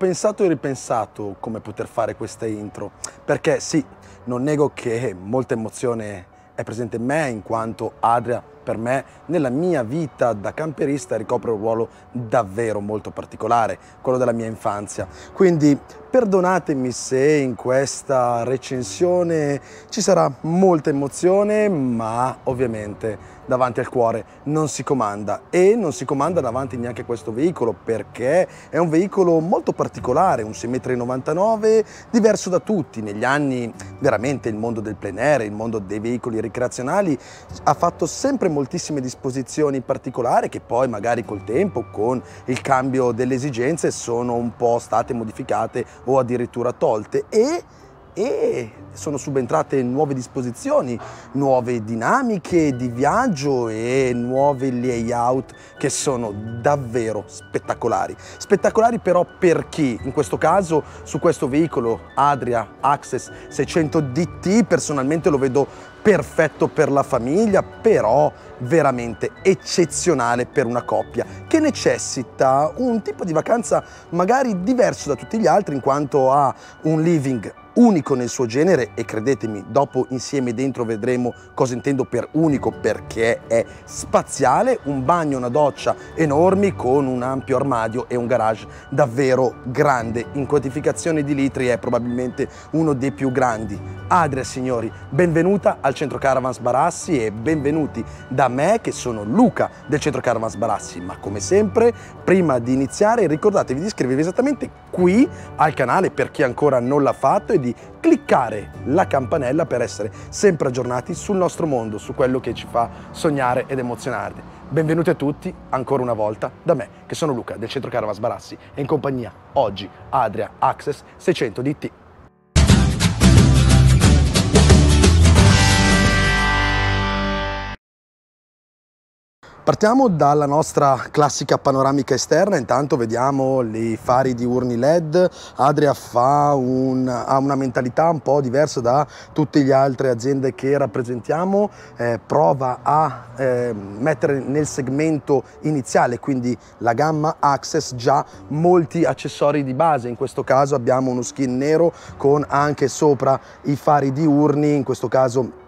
pensato e ripensato come poter fare questa intro, perché sì, non nego che molta emozione è presente in me, in quanto Adria per me nella mia vita da camperista ricopre un ruolo davvero molto particolare, quello della mia infanzia. Quindi perdonatemi se in questa recensione ci sarà molta emozione, ma ovviamente davanti al cuore non si comanda, e non si comanda davanti neanche a questo veicolo, perché è un veicolo molto particolare, un 6,99 m, diverso da tutti. Negli anni veramente il mondo del plein air, il mondo dei veicoli ricreazionali ha fatto sempre moltissime disposizioni in particolare che poi magari col tempo, con il cambio delle esigenze, sono un po' state modificate o addirittura tolte, e sono subentrate nuove disposizioni, nuove dinamiche di viaggio e nuovi layout che sono davvero spettacolari. Spettacolari però per chi? In questo caso su questo veicolo Adria Axess 600 DT personalmente lo vedo perfetto per la famiglia, però veramente eccezionale per una coppia che necessita un tipo di vacanza magari diverso da tutti gli altri, in quanto ha un living unico nel suo genere, e credetemi, dopo insieme dentro vedremo cosa intendo per unico, perché è spaziale, un bagno, una doccia enormi con un ampio armadio e un garage davvero grande, in quantificazione di litri è probabilmente uno dei più grandi. Adria, signori, benvenuta al Centro Caravans Barassi e benvenuti da me, che sono Luca del Centro Caravans Barassi, ma come sempre prima di iniziare ricordatevi di iscrivervi esattamente qui al canale per chi ancora non l'ha fatto, e di cliccare la campanella per essere sempre aggiornati sul nostro mondo, su quello che ci fa sognare ed emozionarvi. Benvenuti a tutti ancora una volta da me, che sono Luca del Centro Caravans Barassi, e in compagnia oggi Adria Axess 600 DT. Partiamo dalla nostra classica panoramica esterna, intanto vediamo i fari diurni LED. Adria ha una mentalità un po' diversa da tutte le altre aziende che rappresentiamo, prova a mettere nel segmento iniziale, quindi la gamma Axess, già molti accessori di base. In questo caso abbiamo uno skin nero con anche sopra i fari diurni, in questo caso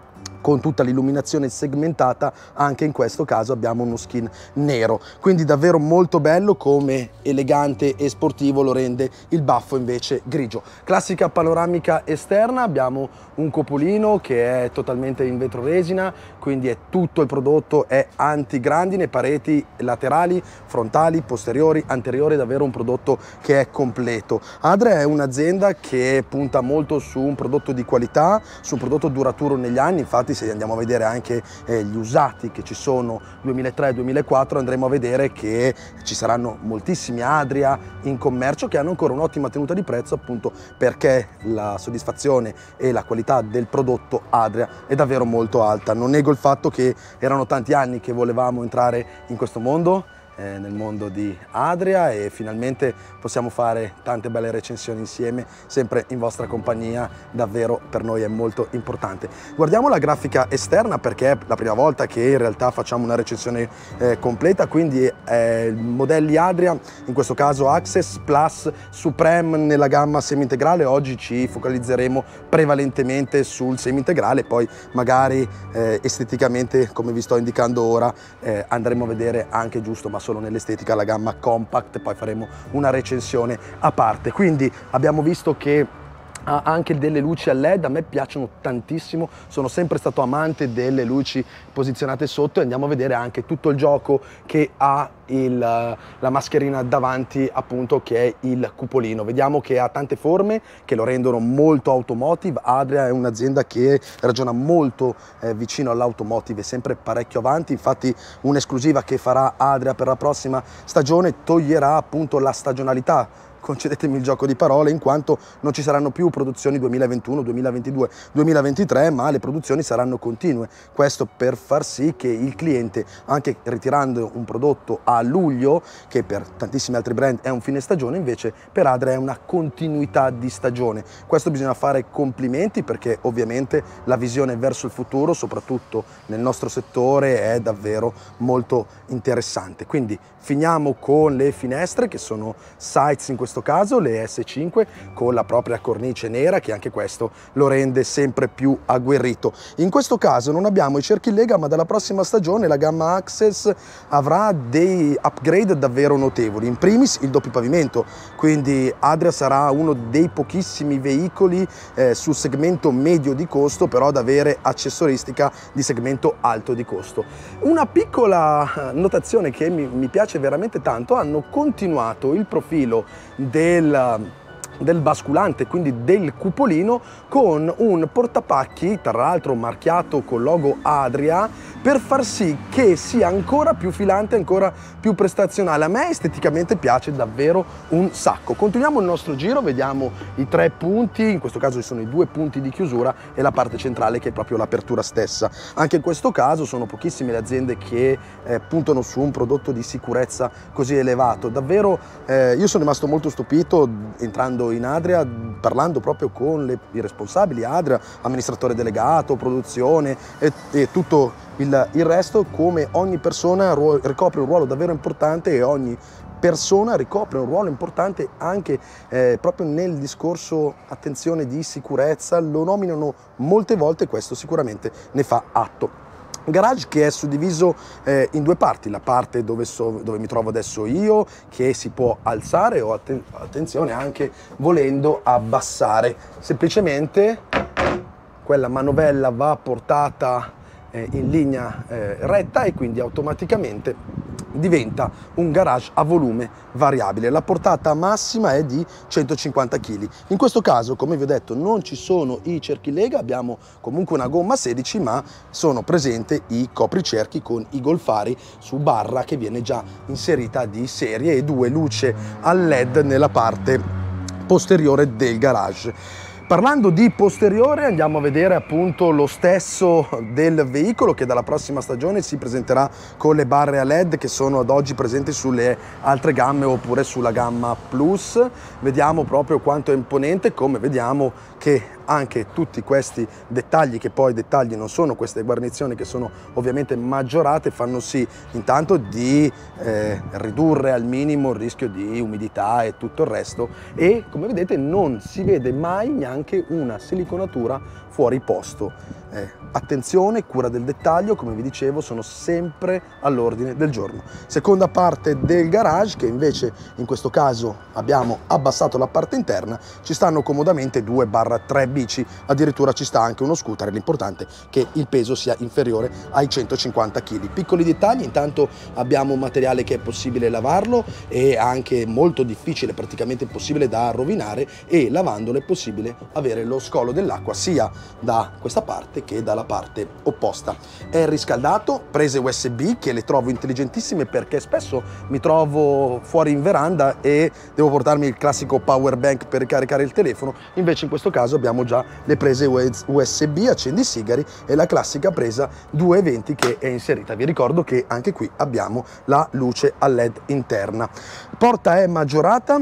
con tutta l'illuminazione segmentata, anche in questo caso abbiamo uno skin nero, quindi davvero molto bello. Come elegante e sportivo lo rende il baffo invece grigio. Classica panoramica esterna, abbiamo un copolino che è totalmente in vetro resina, quindi è tutto il prodotto è antigrandine, pareti laterali, frontali, posteriori, anteriori, davvero un prodotto che è completo. Adria è un'azienda che punta molto su un prodotto di qualità, su un prodotto duraturo negli anni. Infatti se andiamo a vedere anche gli usati che ci sono 2003-2004, andremo a vedere che ci saranno moltissimi Adria in commercio che hanno ancora un'ottima tenuta di prezzo, appunto perché la soddisfazione e la qualità del prodotto Adria è davvero molto alta. Non nego il fatto che erano tanti anni che volevamo entrare in questo mondo, nel mondo di Adria, e finalmente possiamo fare tante belle recensioni insieme, sempre in vostra compagnia, davvero per noi è molto importante. Guardiamo la grafica esterna, perché è la prima volta che in realtà facciamo una recensione completa, quindi modelli Adria, in questo caso Axess, Plus, Supreme nella gamma semi-integrale. Oggi ci focalizzeremo prevalentemente sul semi-integrale, poi magari esteticamente, come vi sto indicando ora, andremo a vedere anche giusto ma solo nell'estetica la gamma compact, poi faremo una recensione a parte. Quindi abbiamo visto che ha anche delle luci a LED, a me piacciono tantissimo, sono sempre stato amante delle luci posizionate sotto, e andiamo a vedere anche tutto il gioco che ha la mascherina davanti, appunto, che è il cupolino. Vediamo che ha tante forme che lo rendono molto automotive. Adria è un'azienda che ragiona molto vicino all'automotive, sempre parecchio avanti. Infatti un'esclusiva che farà Adria per la prossima stagione toglierà appunto la stagionalità, concedetemi il gioco di parole, in quanto non ci saranno più produzioni 2021, 2022, 2023, ma le produzioni saranno continue. Questo per far sì che il cliente, anche ritirando un prodotto a luglio, che per tantissimi altri brand è un fine stagione, invece per Adria è una continuità di stagione. Questo bisogna fare complimenti, perché ovviamente la visione verso il futuro, soprattutto nel nostro settore, è davvero molto interessante. Quindi finiamo con le finestre, che sono Seitz in questo questo caso le S5 con la propria cornice nera, che anche questo lo rende sempre più agguerrito. In questo caso non abbiamo i cerchi in lega, ma dalla prossima stagione la gamma Axess avrà dei upgrade davvero notevoli. In primis il doppio pavimento, quindi Adria sarà uno dei pochissimi veicoli sul segmento medio di costo però ad avere accessoristica di segmento alto di costo. Una piccola notazione che mi piace veramente tanto: hanno continuato il profilo del basculante, quindi del cupolino, con un portapacchi tra l'altro marchiato col logo Adria, per far sì che sia ancora più filante, ancora più prestazionale. A me esteticamente piace davvero un sacco. Continuiamo il nostro giro, vediamo i tre punti, in questo caso sono i due punti di chiusura e la parte centrale che è proprio l'apertura stessa. Anche in questo caso sono pochissime le aziende che puntano su un prodotto di sicurezza così elevato. Davvero io sono rimasto molto stupito entrando in Adria, parlando proprio con i responsabili Adria, amministratore delegato, produzione e tutto il resto, come ogni persona ricopre un ruolo davvero importante e ogni persona ricopre un ruolo importante anche proprio nel discorso attenzione di sicurezza, lo nominano molte volte e questo sicuramente ne fa atto. Garage che è suddiviso in due parti, la parte dove mi trovo adesso io, che si può alzare o attenzione anche volendo abbassare, semplicemente quella manovella va portata in linea retta e quindi automaticamente diventa un garage a volume variabile. La portata massima è di 150 kg. In questo caso, come vi ho detto, non ci sono i cerchi lega, abbiamo comunque una gomma 16, ma sono presenti i copricerchi con i golfari su barra che viene già inserita di serie e due luci a LED nella parte posteriore del garage. Parlando di posteriore, andiamo a vedere appunto lo stesso del veicolo, che dalla prossima stagione si presenterà con le barre a LED che sono ad oggi presenti sulle altre gamme oppure sulla gamma Plus. Vediamo proprio quanto è imponente, come vediamo che anche tutti questi dettagli, che poi dettagli non sono, queste guarnizioni che sono ovviamente maggiorate, fanno sì intanto di ridurre al minimo il rischio di umidità e tutto il resto, e come vedete non si vede mai neanche una siliconatura fuori posto. Attenzione, cura del dettaglio, come vi dicevo, sono sempre all'ordine del giorno. Seconda parte del garage, che invece in questo caso abbiamo abbassato la parte interna, ci stanno comodamente 2/3 bici, addirittura ci sta anche uno scooter, l'importante è che il peso sia inferiore ai 150 kg. Piccoli dettagli, intanto abbiamo un materiale che è possibile lavarlo, e anche molto difficile, praticamente impossibile da rovinare, e lavandolo è possibile avere lo scolo dell'acqua sia da questa parte che dalla parte opposta. È riscaldato, prese USB che le trovo intelligentissime, perché spesso mi trovo fuori in veranda e devo portarmi il classico power bank per ricaricare il telefono, invece in questo caso abbiamo già le prese USB, accendisigari e la classica presa 220 che è inserita. Vi ricordo che anche qui abbiamo la luce a LED interna. Porta è maggiorata,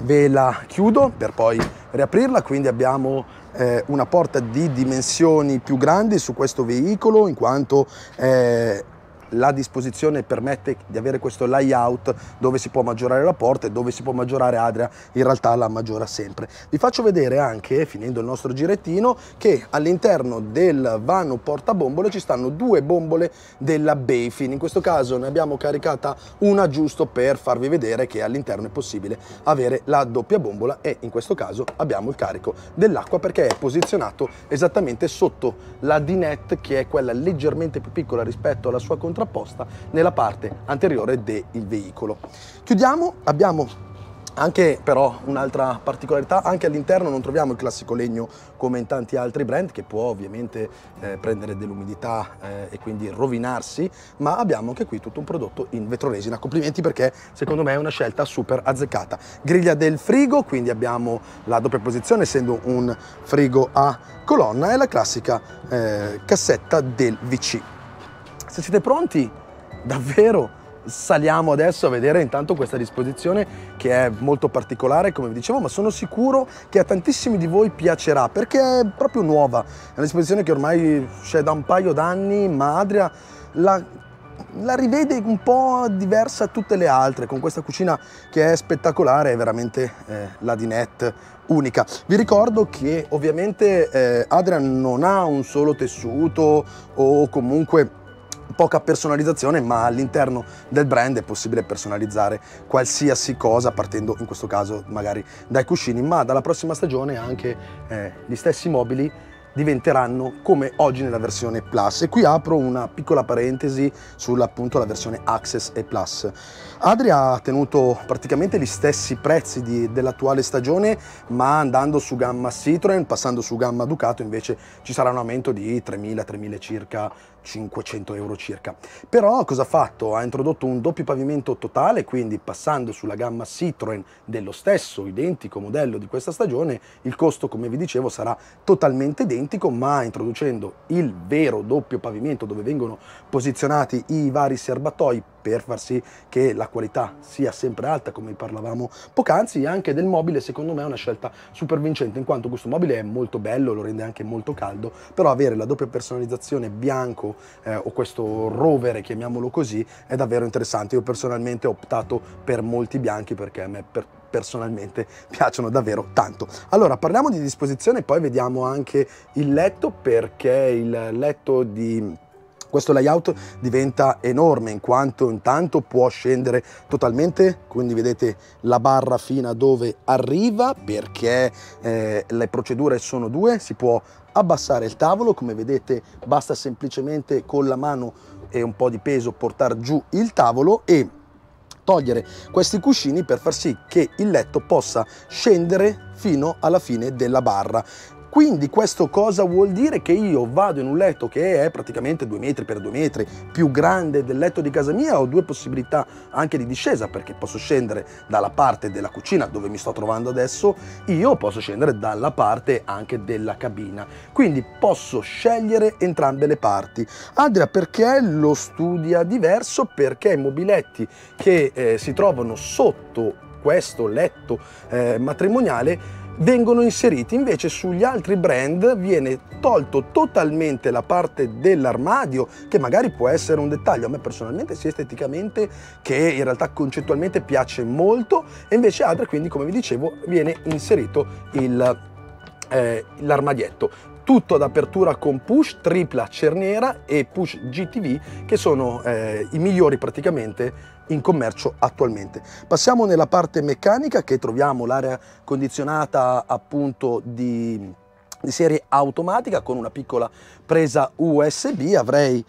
ve la chiudo per poi riaprirla, quindi abbiamo una porta di dimensioni più grandi su questo veicolo, in quanto la disposizione permette di avere questo layout dove si può maggiorare la porta e dove si può maggiorare Adria, in realtà la maggiora sempre. Vi faccio vedere anche, finendo il nostro girettino, che all'interno del vano portabombole ci stanno due bombole della Bayfin. In questo caso ne abbiamo caricata una giusto per farvi vedere che all'interno è possibile avere la doppia bombola, e in questo caso abbiamo il carico dell'acqua perché è posizionato esattamente sotto la D-Net, che è quella leggermente più piccola rispetto alla sua contrapposta nella parte anteriore del veicolo. Chiudiamo, abbiamo anche però un'altra particolarità: anche all'interno non troviamo il classico legno come in tanti altri brand, che può ovviamente prendere dell'umidità e quindi rovinarsi, ma abbiamo anche qui tutto un prodotto in vetroresina. Complimenti, perché secondo me è una scelta super azzeccata. Griglia del frigo, quindi abbiamo la doppia posizione essendo un frigo a colonna, e la classica cassetta del WC. Se siete pronti, davvero saliamo adesso a vedere intanto questa disposizione, che è molto particolare come vi dicevo, ma sono sicuro che a tantissimi di voi piacerà perché è proprio nuova. È una disposizione che ormai c'è da un paio d'anni, ma Adria l'ha la rivede un po' diversa da tutte le altre, con questa cucina che è spettacolare, è veramente la D-Net unica. Vi ricordo che ovviamente Adria non ha un solo tessuto o comunque poca personalizzazione, ma all'interno del brand è possibile personalizzare qualsiasi cosa, partendo in questo caso magari dai cuscini, ma dalla prossima stagione anche gli stessi mobili diventeranno come oggi nella versione Plus. E qui apro una piccola parentesi sull'appunto la versione Access e Plus. Adria ha tenuto praticamente gli stessi prezzi dell'attuale stagione, ma andando su gamma Citroen, passando su gamma Ducato, invece ci sarà un aumento di 3.000 circa, 500 euro circa. Però cosa ha fatto? Ha introdotto un doppio pavimento totale, quindi passando sulla gamma Citroen dello stesso identico modello di questa stagione, il costo, come vi dicevo, sarà totalmente identico, ma introducendo il vero doppio pavimento dove vengono posizionati i vari serbatoi per far sì che la qualità sia sempre alta, come parlavamo poc'anzi. E anche del mobile, secondo me è una scelta super vincente, in quanto questo mobile è molto bello, lo rende anche molto caldo, però avere la doppia personalizzazione bianco o questo rovere, chiamiamolo così, è davvero interessante. Io personalmente ho optato per molti bianchi perché a me personalmente piacciono davvero tanto. Allora, parliamo di disposizione, poi vediamo anche il letto, perché il letto di questo layout diventa enorme, in quanto intanto può scendere totalmente, quindi vedete la barra fino a dove arriva, perché le procedure sono due. Si può abbassare il tavolo, come vedete basta semplicemente con la mano e un po' di peso portare giù il tavolo e togliere questi cuscini per far sì che il letto possa scendere fino alla fine della barra. Quindi questo cosa vuol dire? Che io vado in un letto che è praticamente 2 metri per 2 metri più grande del letto di casa mia. Ho due possibilità anche di discesa, perché posso scendere dalla parte della cucina dove mi sto trovando adesso, io posso scendere dalla parte anche della cabina, quindi posso scegliere entrambe le parti. Adria perché lo studia diverso? Perché i mobiletti che si trovano sotto questo letto matrimoniale vengono inseriti, invece sugli altri brand viene tolto totalmente la parte dell'armadio, che magari può essere un dettaglio a me personalmente sia esteticamente che in realtà concettualmente piace molto, e invece Adria, quindi come vi dicevo, viene inserito l'armadietto. Tutto ad apertura con push, tripla cerniera e push GTV, che sono i migliori praticamente in commercio attualmente. Passiamo nella parte meccanica, che troviamo l'area condizionata appunto di serie automatica con una piccola presa USB. Avrei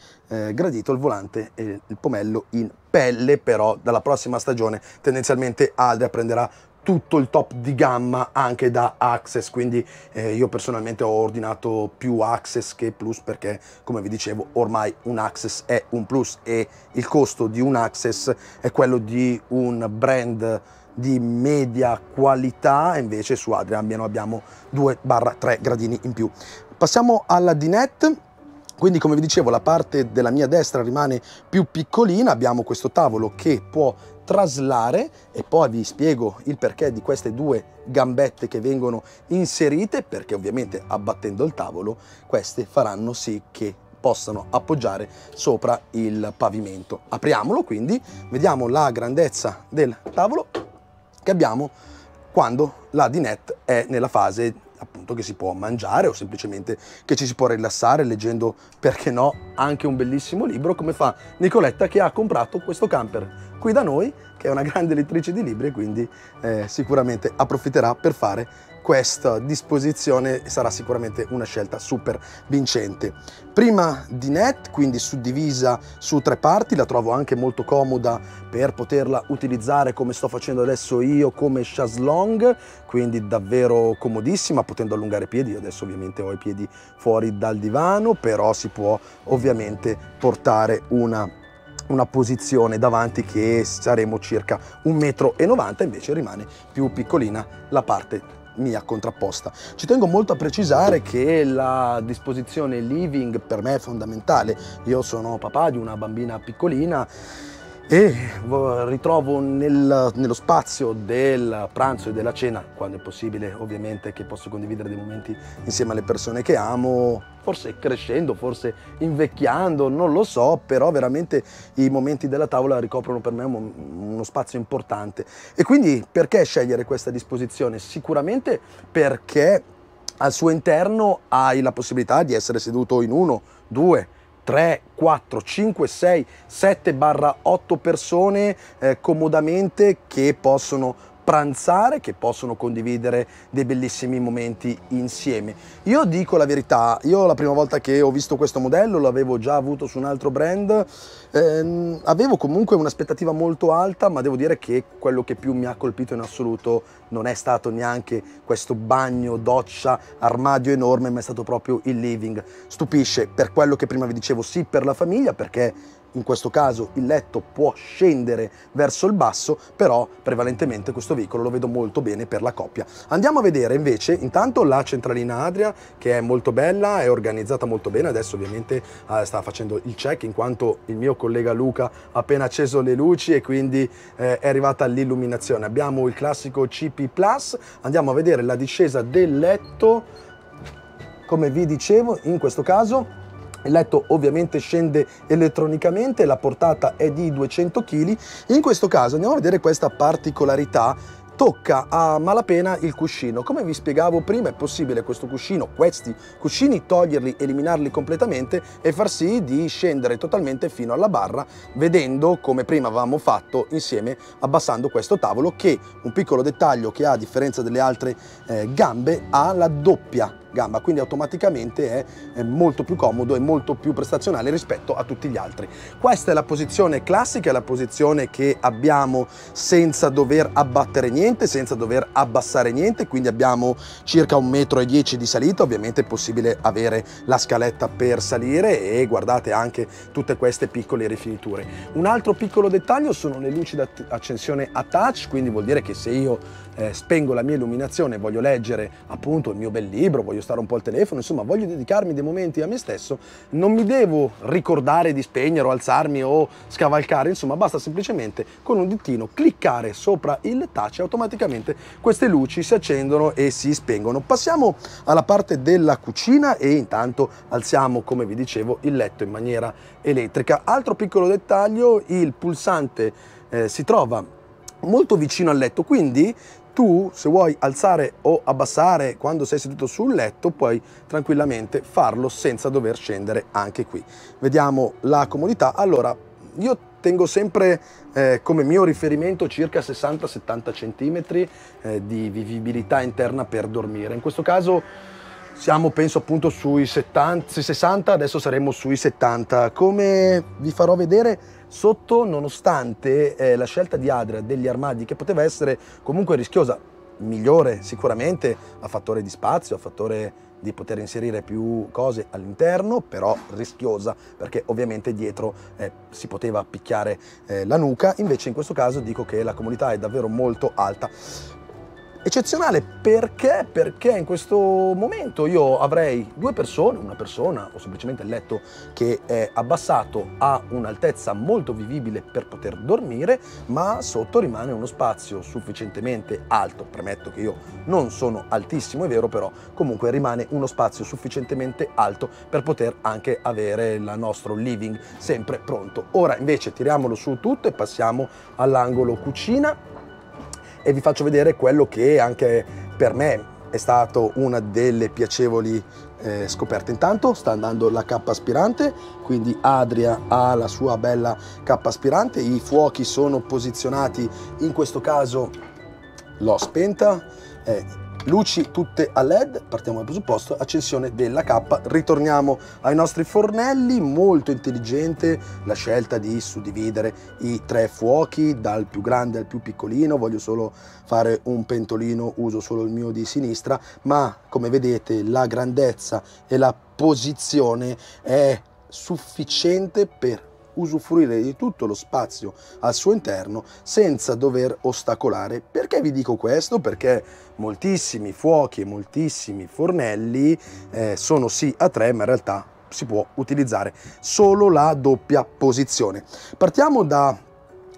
gradito il volante e il pomello in pelle, però dalla prossima stagione tendenzialmente Adria prenderà tutto il top di gamma anche da Access, quindi io personalmente ho ordinato più Access che Plus, perché come vi dicevo ormai un Access è un Plus e il costo di un Access è quello di un brand di media qualità, invece su Adria abbiamo 2-3 gradini in più. Passiamo alla D-Net. Quindi come vi dicevo la parte della mia destra rimane più piccolina, abbiamo questo tavolo che può traslare e poi vi spiego il perché di queste due gambette che vengono inserite, perché ovviamente abbattendo il tavolo queste faranno sì che possano appoggiare sopra il pavimento. Apriamolo, quindi vediamo la grandezza del tavolo che abbiamo quando la D-Net è nella fase appunto che si può mangiare o semplicemente che ci si può rilassare leggendo, perché no, anche un bellissimo libro, come fa Nicoletta, che ha comprato questo camper qui da noi, che è una grande lettrice di libri, quindi sicuramente approfitterà per fare questa disposizione e sarà sicuramente una scelta super vincente. Prima D-Net, quindi suddivisa su 3 parti, la trovo anche molto comoda per poterla utilizzare come sto facendo adesso io, come chaise longue, quindi davvero comodissima, potendo allungare i piedi. Io adesso ovviamente ho i piedi fuori dal divano, però si può ovviamente portare una posizione davanti che saremo circa 1,90 m, invece rimane più piccolina la parte mia contrapposta. Ci tengo molto a precisare che la disposizione living per me è fondamentale. Io sono papà di una bambina piccolina e ritrovo nello spazio del pranzo e della cena, quando è possibile ovviamente, che posso condividere dei momenti insieme alle persone che amo, forse crescendo, forse invecchiando, non lo so, però veramente i momenti della tavola ricoprono per me uno spazio importante. E quindi perché scegliere questa disposizione? Sicuramente perché al suo interno hai la possibilità di essere seduto in 1, 2, 3, 4, 5, 6, 7/8 persone comodamente, che possono pranzare, che possono condividere dei bellissimi momenti insieme. Io dico la verità, io la prima volta che ho visto questo modello, l'avevo già avuto su un altro brand, avevo comunque un'aspettativa molto alta, ma devo dire che quello che più mi ha colpito in assoluto non è stato neanche questo bagno, doccia, armadio enorme, ma è stato proprio il living. Stupisce per quello che prima vi dicevo, sì per la famiglia, perché in questo caso il letto può scendere verso il basso, però prevalentemente questo veicolo lo vedo molto bene per la coppia. Andiamo a vedere invece intanto la centralina Adria, che è molto bella, è organizzata molto bene. Adesso ovviamente sta facendo il check, in quanto il mio collega Luca ha appena acceso le luci e quindi è arrivata l'illuminazione. Abbiamo il classico CP Plus, andiamo a vedere la discesa del letto. Come vi dicevo, in questo caso il letto ovviamente scende elettronicamente, la portata è di 200 kg. In questo caso andiamo a vedere questa particolarità, tocca a malapena il cuscino. Come vi spiegavo prima, è possibile questo cuscino, questi cuscini, toglierli, eliminarli completamente e far sì di scendere totalmente fino alla barra, vedendo come prima avevamo fatto insieme abbassando questo tavolo, che un piccolo dettaglio che ha, a differenza delle altre gambe, ha la doppia gamba, quindi automaticamente è molto più comodo e molto più prestazionale rispetto a tutti gli altri. Questa è la posizione classica, è la posizione che abbiamo senza dover abbattere niente, senza dover abbassare niente, quindi abbiamo circa 1,10 m di salita. Ovviamente è possibile avere la scaletta per salire e guardate anche tutte queste piccole rifiniture. Un altro piccolo dettaglio sono le luci d'accensione a touch, quindi vuol dire che se io spengo la mia illuminazione, voglio leggere appunto il mio bel libro, voglio stare un po' al telefono, insomma voglio dedicarmi dei momenti a me stesso, non mi devo ricordare di spegnere o alzarmi o scavalcare, insomma basta semplicemente con un ditino cliccare sopra il touch e automaticamente queste luci si accendono e si spengono. Passiamo alla parte della cucina e intanto alziamo, come vi dicevo, il letto in maniera elettrica. Altro piccolo dettaglio, il pulsante si trova molto vicino al letto, quindi tu, se vuoi alzare o abbassare quando sei seduto sul letto, puoi tranquillamente farlo senza dover scendere anche qui. Vediamo la comodità. Allora, io tengo sempre come mio riferimento circa 60-70 cm di vivibilità interna per dormire. In questo caso siamo, penso, appunto sui 60, adesso saremo sui 70. Come vi farò vedere sotto, nonostante la scelta di Adria degli armadi, che poteva essere comunque rischiosa, migliore sicuramente a fattore di spazio, a fattore di poter inserire più cose all'interno, però rischiosa perché ovviamente dietro si poteva picchiare la nuca. Invece in questo caso dico che la comodità è davvero molto alta. Eccezionale perché? Perché in questo momento io avrei due persone, una persona o semplicemente il letto che è abbassato a un'altezza molto vivibile per poter dormire, ma sotto rimane uno spazio sufficientemente alto. Premetto che io non sono altissimo, è vero, però comunque rimane uno spazio sufficientemente alto per poter anche avere il nostro living sempre pronto. Ora invece tiriamolo su tutto e passiamo all'angolo cucina e vi faccio vedere quello che anche per me è stato una delle piacevoli scoperte. Intanto sta andando la cappa aspirante, quindi Adria ha la sua bella cappa aspirante, i fuochi sono posizionati, in questo caso l'ho spenta, luci tutte a LED, partiamo dal presupposto, accensione della cappa. Ritorniamo ai nostri fornelli, molto intelligente la scelta di suddividere i tre fuochi dal più grande al più piccolino. Voglio solo fare un pentolino, uso solo il mio di sinistra, ma come vedete la grandezza e la posizione è sufficiente per usufruire di tutto lo spazio al suo interno senza dover ostacolare. Perché vi dico questo? Perché moltissimi fuochi e moltissimi fornelli sono sì a tre, ma in realtà si può utilizzare solo la doppia posizione. Partiamo da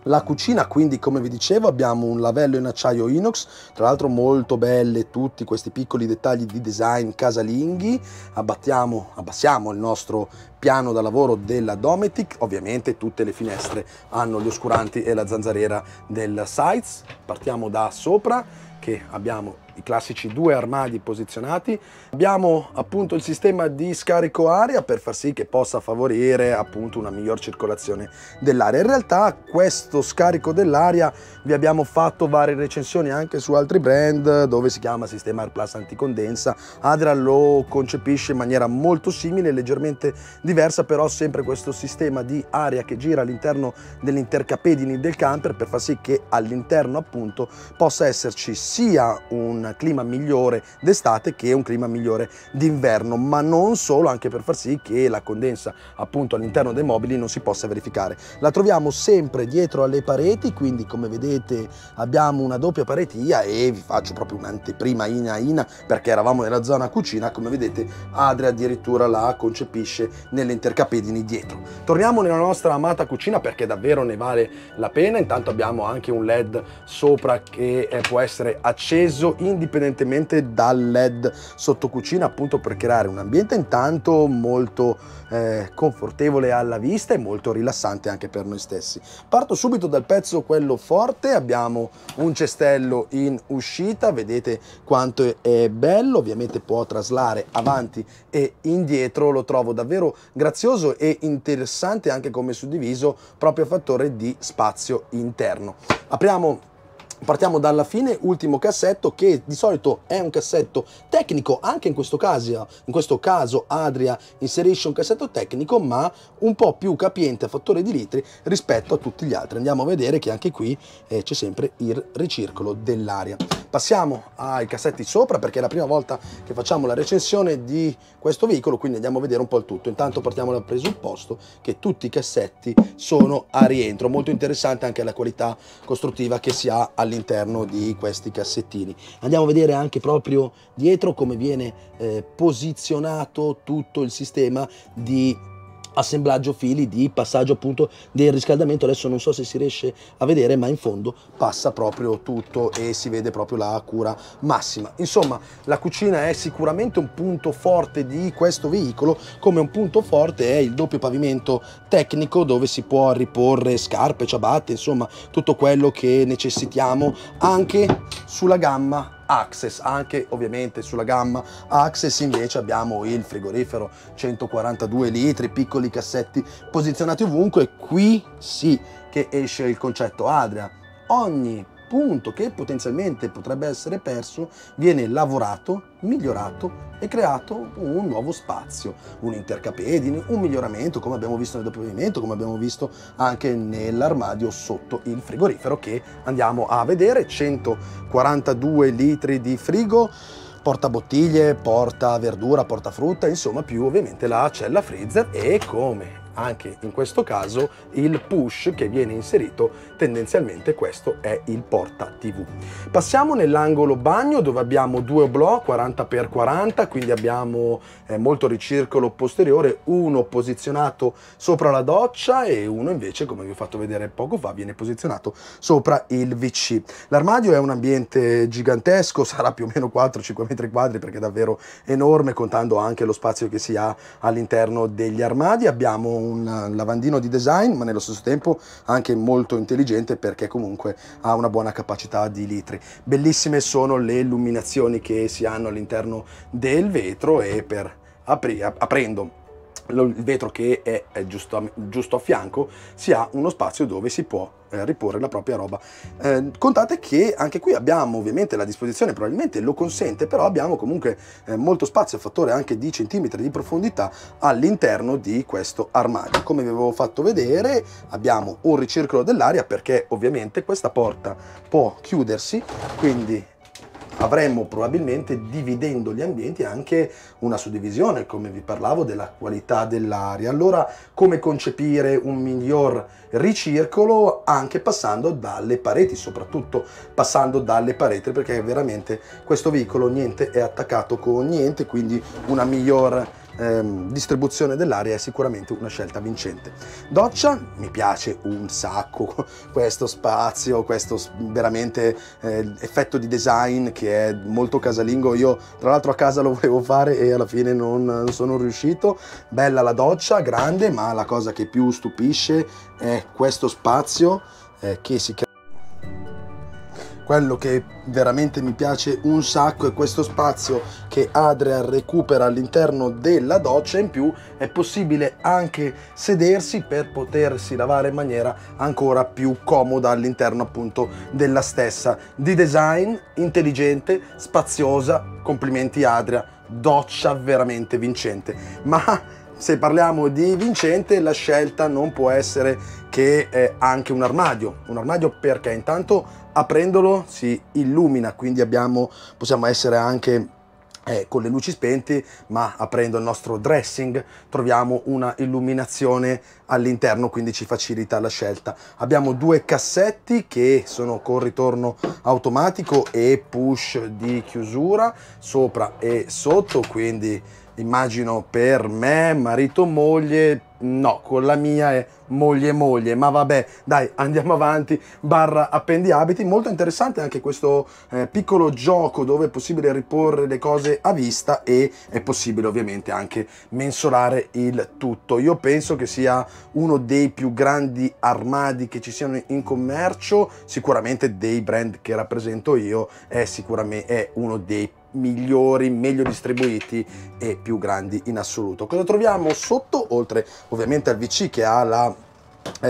La cucina, quindi, come vi dicevo, abbiamo un lavello in acciaio inox, tra l'altro molto belle tutti questi piccoli dettagli di design casalinghi. Abbassiamo il nostro piano da lavoro della Dometic. Ovviamente tutte le finestre hanno gli oscuranti e la zanzariera del Seitz. Partiamo da sopra, che abbiamo i classici due armadi posizionati, abbiamo appunto il sistema di scarico aria per far sì che possa favorire appunto una miglior circolazione dell'aria. In realtà questo scarico dell'aria, vi abbiamo fatto varie recensioni anche su altri brand dove si chiama sistema Air Plus anticondensa. Adria lo concepisce in maniera molto simile, leggermente diversa, però sempre questo sistema di aria che gira all'interno dell'intercapedini del camper per far sì che all'interno appunto possa esserci sia un clima migliore d'estate che un clima migliore d'inverno, ma non solo, anche per far sì che la condensa appunto all'interno dei mobili non si possa verificare. La troviamo sempre dietro alle pareti, quindi come vedete abbiamo una doppia paretia e vi faccio proprio un'anteprima in perché eravamo nella zona cucina. Come vedete Adria addirittura la concepisce nelle intercapedini dietro. Torniamo nella nostra amata cucina perché davvero ne vale la pena. Intanto abbiamo anche un LED sopra che può essere acceso indipendentemente dal LED sotto cucina, appunto per creare un ambiente intanto molto confortevole alla vista e molto rilassante anche per noi stessi. Parto subito dal pezzo quello forte. Abbiamo un cestello in uscita, vedete quanto è bello, ovviamente può traslare avanti e indietro. Lo trovo davvero grazioso e interessante anche come suddiviso proprio a fattore di spazio interno. Partiamo dalla fine, ultimo cassetto, che di solito è un cassetto tecnico. Anche in questo caso Adria inserisce un cassetto tecnico, ma un po' più capiente a fattore di litri rispetto a tutti gli altri. Andiamo a vedere che anche qui c'è sempre il ricircolo dell'aria. Passiamo ai cassetti sopra perché è la prima volta che facciamo la recensione di questo veicolo, quindi andiamo a vedere un po' il tutto. Intanto partiamo dal presupposto che tutti i cassetti sono a rientro. Molto interessante anche la qualità costruttiva che si ha all'interno di questi cassettini. Andiamo a vedere anche proprio dietro come viene posizionato tutto il sistema di assemblaggio fili, di passaggio appunto del riscaldamento. Adesso non so se si riesce a vedere, ma in fondo passa proprio tutto e si vede proprio la cura massima. Insomma, la cucina è sicuramente un punto forte di questo veicolo, come un punto forte è il doppio pavimento tecnico dove si può riporre scarpe, ciabatte, insomma tutto quello che necessitiamo anche sulla gamma Axess. Anche ovviamente sulla gamma Axess invece abbiamo il frigorifero 142 litri, piccoli cassetti posizionati ovunque, e qui sì che esce il concetto Adria. Ogni punto che potenzialmente potrebbe essere perso viene lavorato, migliorato e creato un nuovo spazio, un intercapedine, un miglioramento come abbiamo visto nel doppio pavimento, come abbiamo visto anche nell'armadio sotto il frigorifero che andiamo a vedere. 142 litri di frigo, porta bottiglie, porta verdura, porta frutta, insomma più ovviamente la cella freezer e come anche in questo caso il push che viene inserito, tendenzialmente questo è il porta TV. Passiamo nell'angolo bagno dove abbiamo due oblò 40x40, quindi abbiamo molto ricircolo posteriore, uno posizionato sopra la doccia e uno invece, come vi ho fatto vedere poco fa, viene posizionato sopra il WC. L'armadio è un ambiente gigantesco, sarà più o meno 4-5 metri quadri perché è davvero enorme, contando anche lo spazio che si ha all'interno degli armadi. Abbiamo un lavandino di design ma nello stesso tempo anche molto intelligente perché comunque ha una buona capacità di litri. Bellissime sono le illuminazioni che si hanno all'interno del vetro e per aprendo il vetro che è giusto a fianco si ha uno spazio dove si può riporre la propria roba. Contate che anche qui abbiamo ovviamente la disposizione probabilmente lo consente, però abbiamo comunque molto spazio, fattore anche di centimetri di profondità all'interno di questo armadio. Come vi avevo fatto vedere abbiamo un ricircolo dell'aria perché ovviamente questa porta può chiudersi, quindi avremmo probabilmente, dividendo gli ambienti, anche una suddivisione, come vi parlavo, della qualità dell'aria. Allora, come concepire un miglior ricircolo anche passando dalle pareti, soprattutto passando dalle pareti, perché veramente questo veicolo niente è attaccato con niente, quindi una miglior distribuzione dell'aria è sicuramente una scelta vincente. Doccia, mi piace un sacco questo spazio, questo veramente effetto di design che è molto casalingo. Io tra l'altro a casa lo volevo fare e alla fine non sono riuscito. Bella la doccia, grande, ma la cosa che più stupisce è questo spazio che si crea. Quello che veramente mi piace un sacco è questo spazio che Adria recupera all'interno della doccia. In più è possibile anche sedersi per potersi lavare in maniera ancora più comoda all'interno appunto della stessa. Di design intelligente, spaziosa, complimenti Adria, doccia veramente vincente. Ma se parliamo di vincente, la scelta non può essere che anche un armadio. Un armadio perché intanto aprendolo si illumina, quindi possiamo essere anche con le luci spenti, ma aprendo il nostro dressing troviamo una illuminazione all'interno, quindi ci facilita la scelta. Abbiamo due cassetti che sono con ritorno automatico e push di chiusura sopra e sotto, quindi immagino per me, marito, moglie, no, con la mia è moglie, ma vabbè, dai, andiamo avanti, barra appendiabiti. Molto interessante anche questo piccolo gioco dove è possibile riporre le cose a vista e è possibile ovviamente anche mensolare il tutto. Io penso che sia uno dei più grandi armadi che ci siano in commercio, sicuramente dei brand che rappresento io, è uno dei migliori, meglio distribuiti e più grandi in assoluto. Cosa troviamo sotto? Oltre ovviamente al VC che ha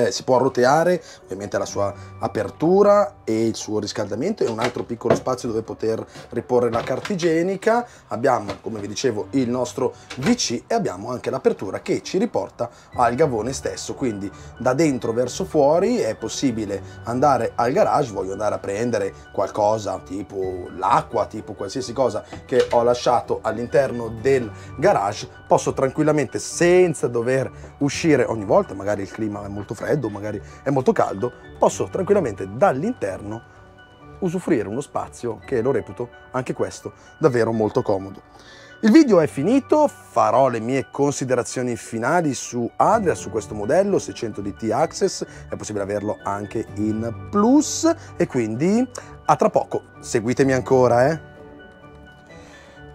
si può roteare, ovviamente la sua apertura e il suo riscaldamento, e un altro piccolo spazio dove poter riporre la carta igienica. Abbiamo, come vi dicevo, il nostro VC e abbiamo anche l'apertura che ci riporta al gavone stesso, quindi da dentro verso fuori è possibile andare al garage. Voglio andare a prendere qualcosa tipo l'acqua, tipo qualsiasi cosa che ho lasciato all'interno del garage, posso tranquillamente, senza dover uscire ogni volta, magari il clima è molto freddo, magari è molto caldo, posso tranquillamente dall'interno usufruire uno spazio che lo reputo anche questo davvero molto comodo. Il video è finito, farò le mie considerazioni finali su Adria, su questo modello 600 DT Axess, è possibile averlo anche in Plus, e quindi a tra poco, seguitemi ancora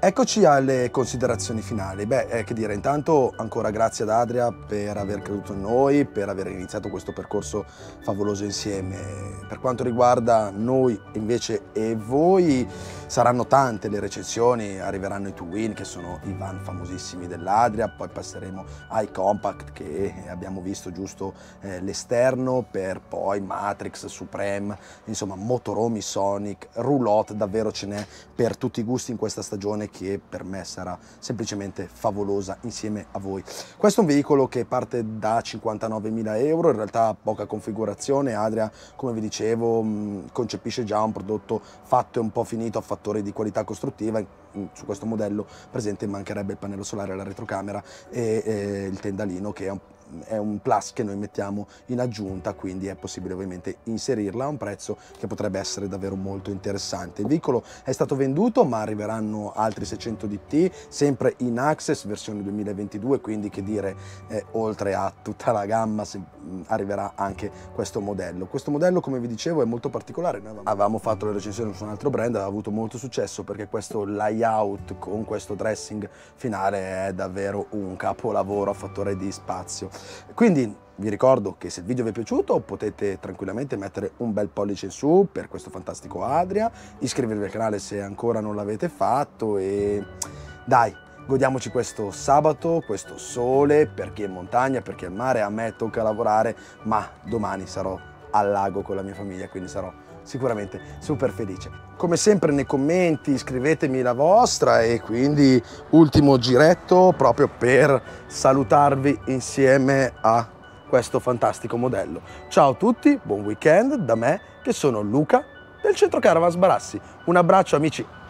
Eccoci alle considerazioni finali. Beh, che dire, intanto ancora grazie ad Adria per aver creduto in noi, per aver iniziato questo percorso favoloso insieme. Per quanto riguarda noi invece e voi, saranno tante le recensioni, arriveranno i 2Win che sono i van famosissimi dell'Adria, poi passeremo ai Compact che abbiamo visto giusto l'esterno, per poi Matrix, Supreme, insomma Motoromi, Sonic, Roulotte, davvero ce n'è per tutti i gusti in questa stagione che per me sarà semplicemente favolosa insieme a voi. Questo è un veicolo che parte da 59.000 euro, in realtà poca configurazione. Adria, come vi dicevo, concepisce già un prodotto fatto e un po' finito, ha fattori di qualità costruttiva. Su questo modello presente mancherebbe il pannello solare alla retrocamera e il tendalino che è un plus che noi mettiamo in aggiunta, quindi è possibile ovviamente inserirla a un prezzo che potrebbe essere davvero molto interessante. Il veicolo è stato venduto, ma arriveranno altri 600 DT sempre in Access versione 2022, quindi che dire, oltre a tutta la gamma arriverà anche questo modello. Questo modello, come vi dicevo, è molto particolare. Noi avevamo fatto le recensioni su un altro brand, aveva avuto molto successo perché questo layout con questo dressing finale è davvero un capolavoro a fattore di spazio. Quindi vi ricordo che se il video vi è piaciuto potete tranquillamente mettere un bel pollice in su per questo fantastico Adria, iscrivervi al canale se ancora non l'avete fatto e dai, godiamoci questo sabato, questo sole, per chi è in montagna, per chi è al mare. A me tocca lavorare, ma domani sarò al lago con la mia famiglia, quindi sarò sicuramente super felice. Come sempre nei commenti scrivetemi la vostra e quindi ultimo giretto proprio per salutarvi insieme a questo fantastico modello. Ciao a tutti, buon weekend da me che sono Luca del Centro Caravans Barassi. Un abbraccio amici!